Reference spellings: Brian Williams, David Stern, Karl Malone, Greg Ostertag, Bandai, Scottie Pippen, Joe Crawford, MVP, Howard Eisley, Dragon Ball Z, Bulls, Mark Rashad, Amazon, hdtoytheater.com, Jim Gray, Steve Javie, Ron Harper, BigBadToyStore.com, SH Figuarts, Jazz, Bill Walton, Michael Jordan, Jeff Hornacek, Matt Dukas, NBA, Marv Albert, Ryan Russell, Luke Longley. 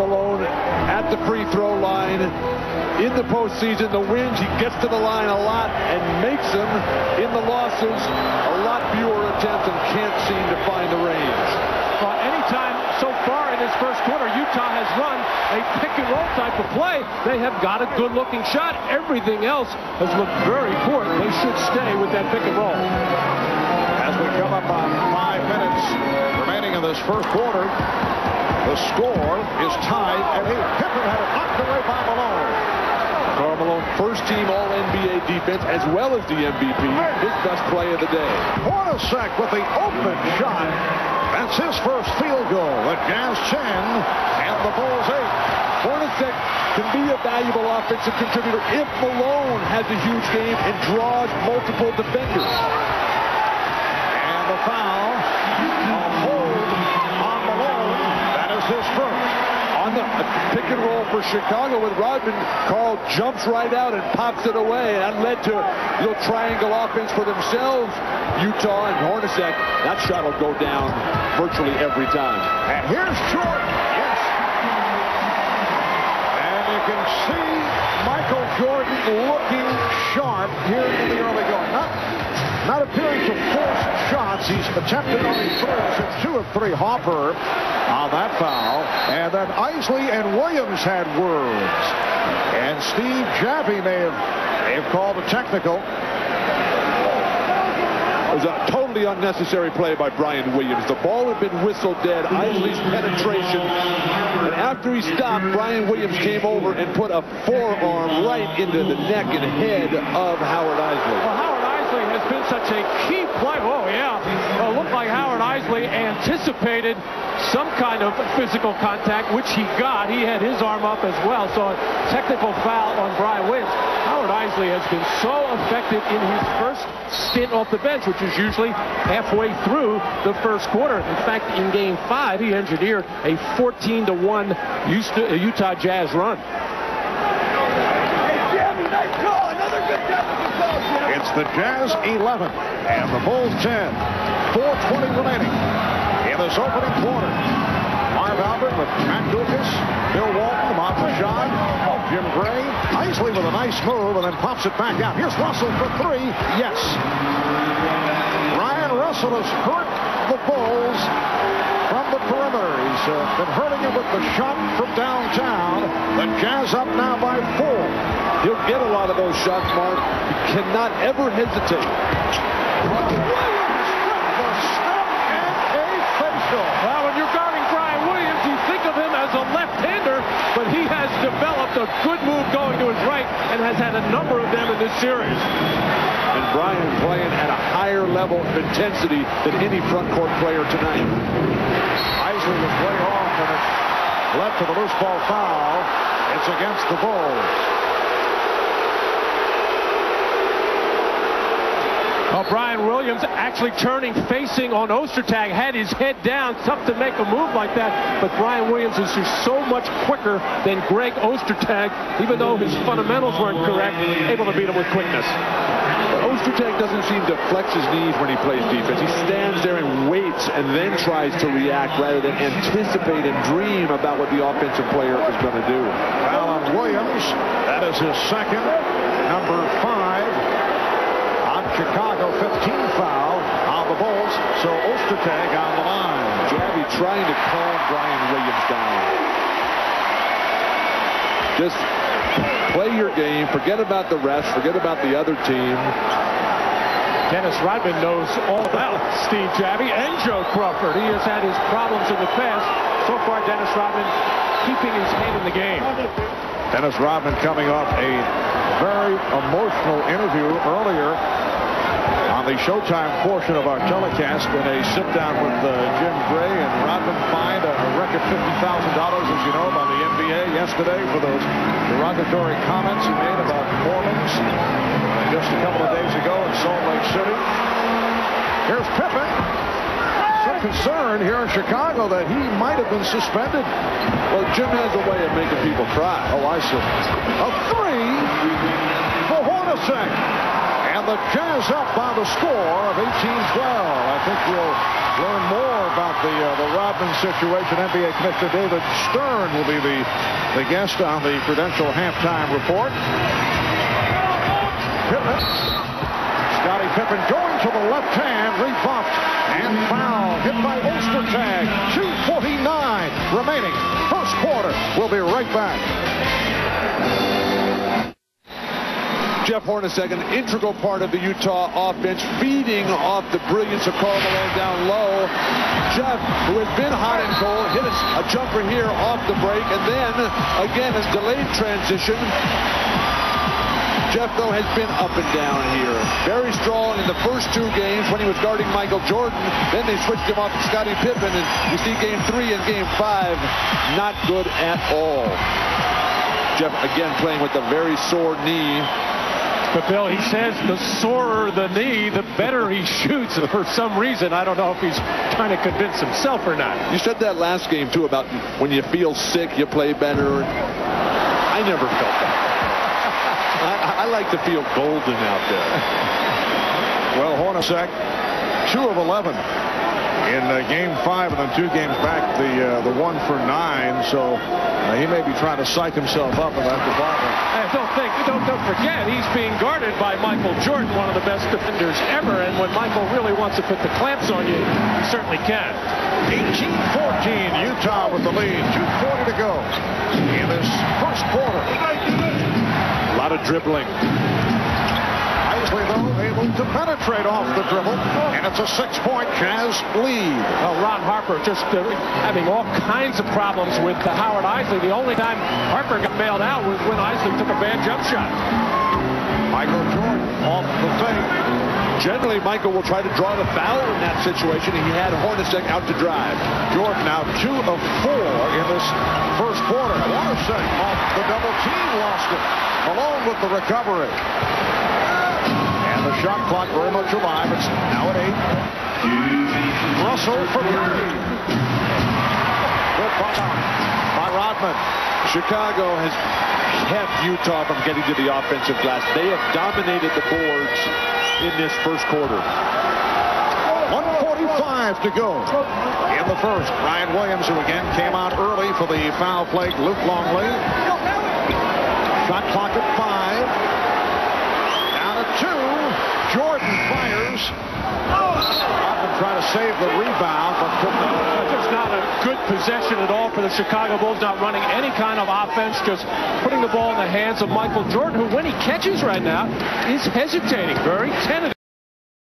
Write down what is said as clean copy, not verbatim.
Malone at the free throw line. In the postseason, the wins, he gets to the line a lot and makes them. In the losses, a lot fewer attempts and can't seem to find the range. Well, anytime so far in this first quarter, Utah has run a pick-and-roll type of play. They have got a good-looking shot. Everything else has looked very poor. They should stay with that pick-and-roll. As we come up on 5 minutes remaining in this first quarter, the score is tied at 8. Pippen had it knocked away by Malone. Karl Malone, first-team All-NBA defense, as well as the MVP, his best play of the day. Hornacek with the open shot. That's his first field goal. The Jazz 10 and the Bulls 8. Hornacek can be a valuable offensive contributor if Malone has a huge game and draws multiple defenders. And the foul, a hold on Malone. That is his first. On the pick and roll for Chicago with Rodman, Karl jumps right out and pops it away. And that led to a little triangle offense for themselves, Utah and Hornacek. That shot will go down virtually every time. And here's Jordan. Yes. And you can see Michael Jordan looking sharp here in the early going. Not appearing to force shots. He's attempted on his throws at 2 of 3. Harper on that foul. And then Eisley and Williams had words. And Steve Javie may have called a technical. It was a totally unnecessary play by Brian Williams. The ball had been whistled dead. Eisley's penetration. And after he stopped, Brian Williams came over and put a forearm right into the neck and head of Howard Eisley. Well, Howard Eisley has been such a key player. Oh, yeah. Well, it looked like Howard Eisley anticipated some kind of physical contact, which he got. He had his arm up as well. So a technical foul on Brian Williams. Howard Eisley has been so effective in his first stint off the bench, which is usually halfway through the first quarter. In fact, in Game 5, he engineered a 14-1 Utah Jazz run. Hey, Jimmy, nice call. Another good defensive call, Jimmy. It's the Jazz 11 and the Bulls 10. 4:20 remaining in this opening quarter. Marv Albert with Matt Dukas, Bill Walton, Mark Rashad, Jim Gray. Eisley with a nice move and then pops it back out. Here's Russell for 3. Yes. Ryan Russell has hurt the Bulls from the perimeter. He's been hurting it with the shot from downtown. The Jazz up now by 4. He'll get a lot of those shots, Mark. He cannot ever hesitate. Williams with the step and a facial. Now, when you're guarding Brian Williams, you think of him as a left-hander, but he has developed a good move going to his right and has had a number of them in this series. And Brian playing at a higher level of intensity than any front court player tonight. Eisley was way off and it's left to the loose ball foul. It's against the Bulls. Well, Brian Williams actually turning, facing on Ostertag, had his head down. Tough to make a move like that, but Brian Williams is just so much quicker than Greg Ostertag, even though his fundamentals weren't correct, able to beat him with quickness. Ostertag doesn't seem to flex his knees when he plays defense. He stands there and waits and then tries to react rather than anticipate and dream about what the offensive player is going to do. Well, Williams, that is his second, number 5. Chicago, 15th foul on the Bulls, so Ostertag on the line. Javie trying to calm Brian Williams down. Just play your game, forget about the rest, forget about the other team. Dennis Rodman knows all about Steve Javie and Joe Crawford. He has had his problems in the past. So far, Dennis Rodman keeping his head in the game. Dennis Rodman coming off a very emotional interview earlier on the Showtime portion of our telecast in a sit-down with Jim Gray, and Rodman fined a record $50,000, as you know, by the NBA yesterday for those derogatory comments he made about Mormons just a couple of days ago in Salt Lake City. Here's Pippen. Some concern here in Chicago that he might have been suspended. Well, Jim has a way of making people cry. Oh, I see. A 3 for Hornacek. the Jazz up by the score of 18-12. I think we'll learn more about the Rodman situation. NBA Commissioner David Stern will be the guest on the Prudential halftime report. Pippen. Scottie Pippen going to the left hand, rebuffed and foul. Hit by Ostertag. 2:49 remaining. First quarter. We'll be right back. Jeff Hornacek, an integral part of the Utah offense, feeding off the brilliance of Karl Malone down low. Jeff, who has been hot and cold, hit a jumper here off the break, and then, again, a delayed transition. Jeff, though, has been up and down here. Very strong in the first two games when he was guarding Michael Jordan. Then they switched him off to Scottie Pippen, and you see Game 3 and Game 5, not good at all. Jeff, again, playing with a very sore knee. But Bill, he says the sorer the knee, the better he shoots. And for some reason, I don't know if he's trying to convince himself or not. You said that last game, too, about when you feel sick, you play better. I never felt that. I like to feel golden out there. Well, Hornacek, 2 of 11. In Game 5 and then 2 games back, the 1 for 9. So he may be trying to psych himself up in that department. And don't forget, he's being guarded by Michael Jordan, one of the best defenders ever. And when Michael really wants to put the clamps on you, he certainly can. 18-14, Utah with the lead. 2:40 to go in this first quarter. A lot of dribbling. Eisley, though, able to penetrate off the dribble, and it's a 6-point Jazz lead. Well, Ron Harper just having all kinds of problems with Howard Eisley. The only time Harper got bailed out was when Eisley took a bad jump shot. Michael Jordan off the thing. Generally, Michael will try to draw the foul in that situation, and he had Hornacek out to drive. Jordan now 2 of 4 in this first quarter. Hornacek off the double team, lost it. Malone with the recovery. The shot clock very much alive. It's now at 8. Russell for 3. Good by Rodman. Chicago has kept Utah from getting to the offensive glass. They have dominated the boards in this first quarter. 1:45 to go in the first. Brian Williams, who again came out early for the foul play. Luke Longley. Shot clock at 5. 2. Jordan fires. Rodman trying to save the rebound, but couldn't. Just not a good possession at all for the Chicago Bulls. Not running any kind of offense, just putting the ball in the hands of Michael Jordan, who, when he catches right now, is hesitating, very tentative.